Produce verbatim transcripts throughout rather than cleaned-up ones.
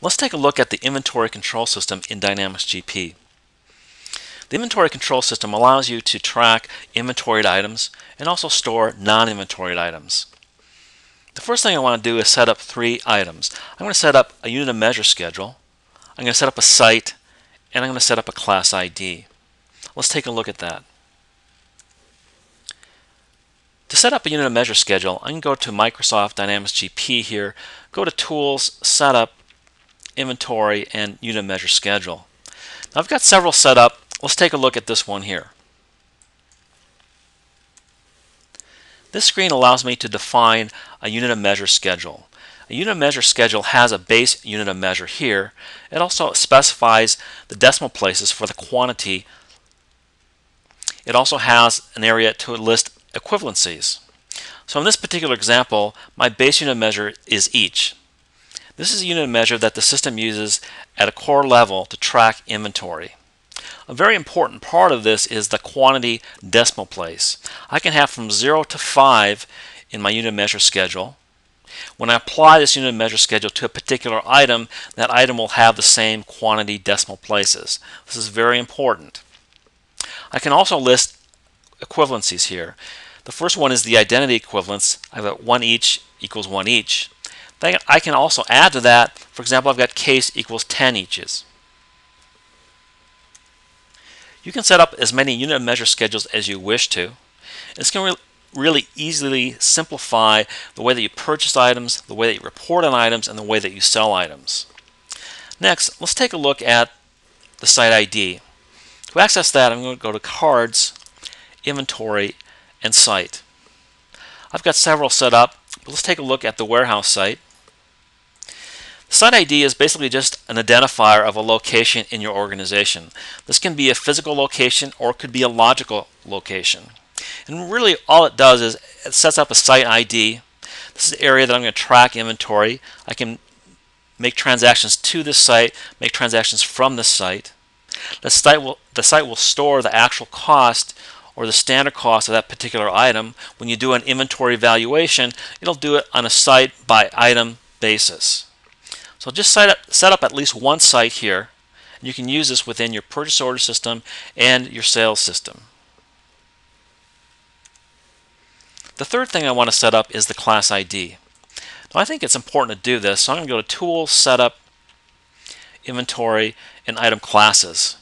Let's take a look at the inventory control system in Dynamics G P. The inventory control system allows you to track inventoried items and also store non-inventoried items. The first thing I want to do is set up three items. I'm going to set up a unit of measure schedule, I'm going to set up a site, and I'm going to set up a class I D. Let's take a look at that. To set up a unit of measure schedule, I can go to Microsoft Dynamics G P here, go to Tools, Setup, Inventory, and Unit of Measure Schedule. Now I've got several set up. Let's take a look at this one here. This screen allows me to define a unit of measure schedule. A unit of measure schedule has a base unit of measure here. It also specifies the decimal places for the quantity. It also has an area to list equivalencies. So in this particular example, my base unit of measure is each. This is a unit of measure that the system uses at a core level to track inventory. A very important part of this is the quantity decimal place. I can have from zero to five in my unit of measure schedule. When I apply this unit of measure schedule to a particular item, that item will have the same quantity decimal places. This is very important. I can also list equivalencies here. The first one is the identity equivalence. I've got one each equals one each. Then I can also add to that, for example, I've got case equals ten eaches. You can set up as many unit of measure schedules as you wish to. It's going to re really easily simplify the way that you purchase items, the way that you report on items, and the way that you sell items. Next, let's take a look at the site I D. To access that, I'm going to go to Cards, Inventory, and Site. I've got several set up, but let's take a look at the warehouse site. The site I D is basically just an identifier of a location in your organization. This can be a physical location or it could be a logical location. And really all it does is it sets up a site I D. This is the area that I'm going to track inventory. I can make transactions to this site, make transactions from this site. The site will, the site will store the actual cost or the standard cost of that particular item. When you do an inventory valuation, it'll do it on a site by item basis. So just set up, set up at least one site here, and you can use this within your purchase order system and your sales system. The third thing I want to set up is the class I D. Now I think it's important to do this, so I'm going to go to Tools, Setup, Inventory, and Item Classes.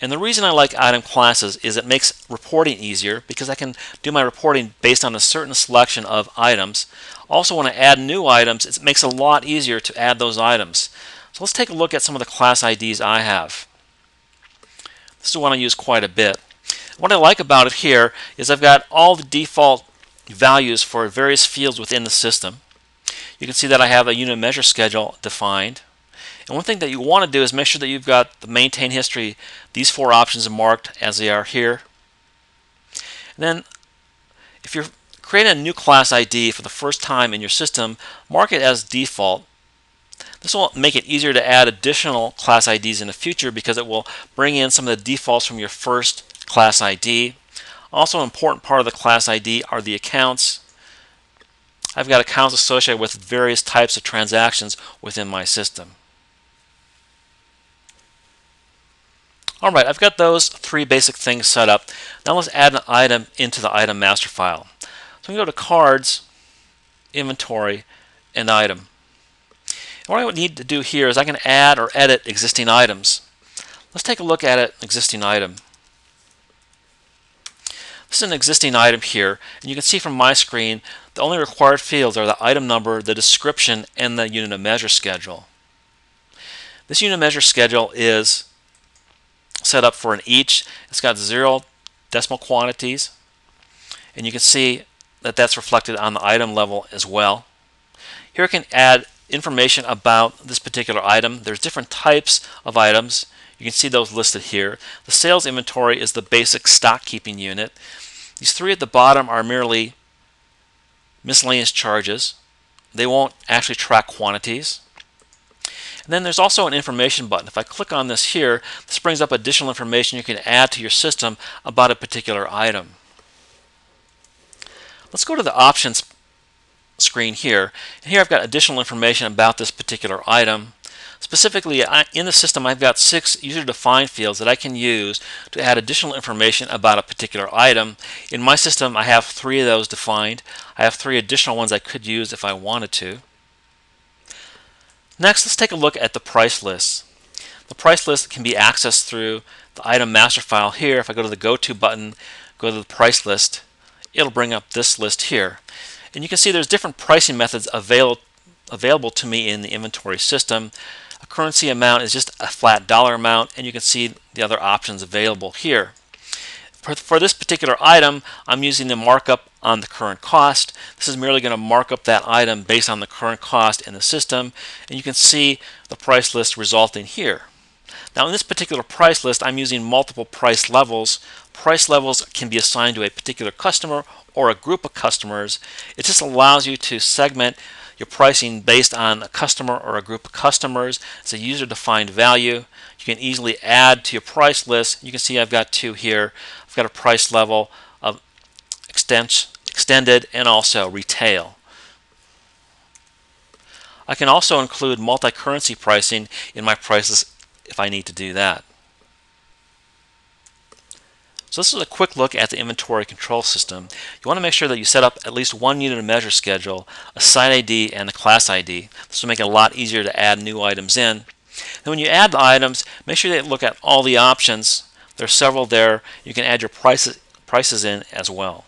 And the reason I like item classes is it makes reporting easier because I can do my reporting based on a certain selection of items. Also, when I add new items, it makes it a lot easier to add those items. So let's take a look at some of the class I Ds I have. This is one I use quite a bit. What I like about it here is I've got all the default values for various fields within the system. You can see that I have a unit measure schedule defined. And one thing that you want to do is make sure that you've got the maintain history. These four options are marked as they are here. And then if you're creating a new class I D for the first time in your system, mark it as default. This will make it easier to add additional class I Ds in the future because it will bring in some of the defaults from your first class I D. Also an important part of the class I D are the accounts. I've got accounts associated with various types of transactions within my system. Alright, I've got those three basic things set up. Now let's add an item into the item master file. So I'm going to go to Cards, Inventory, and Item. And what I would need to do here is I can add or edit existing items. Let's take a look at an existing item. This is an existing item here, and you can see from my screen the only required fields are the item number, the description, and the unit of measure schedule. This unit of measure schedule is set up for an each. It's got zero decimal quantities, and you can see that that's reflected on the item level as well. Here I can add information about this particular item. There's different types of items. You can see those listed here. The sales inventory is the basic stock keeping unit. These three at the bottom are merely miscellaneous charges. They won't actually track quantities. And then there's also an information button. If I click on this here, this brings up additional information you can add to your system about a particular item. Let's go to the options screen here. And here I've got additional information about this particular item. Specifically, I, in the system, I've got six user-defined fields that I can use to add additional information about a particular item. In my system, I have three of those defined. I have three additional ones I could use if I wanted to. Next, let's take a look at the price list. The price list can be accessed through the item master file here. If I go to the Go To button, go to the price list, it'll bring up this list here. And you can see there's different pricing methods avail available to me in the inventory system. A currency amount is just a flat dollar amount, and you can see the other options available here. For, for this particular item, I'm using the markup on the current cost. This is merely going to mark up that item based on the current cost in the system, and you can see the price list resulting here. Now in this particular price list, I'm using multiple price levels. Price levels can be assigned to a particular customer or a group of customers. It just allows you to segment your pricing based on a customer or a group of customers. It's a user-defined value. You can easily add to your price list. You can see I've got two here. I've got a price level of extended and also retail. I can also include multi-currency pricing in my price list if I need to do that. So this is a quick look at the inventory control system. You want to make sure that you set up at least one unit of measure schedule, a site I D, and a class I D. This will make it a lot easier to add new items in. And when you add the items, make sure that you look at all the options. There are several there. You can add your prices, prices in as well.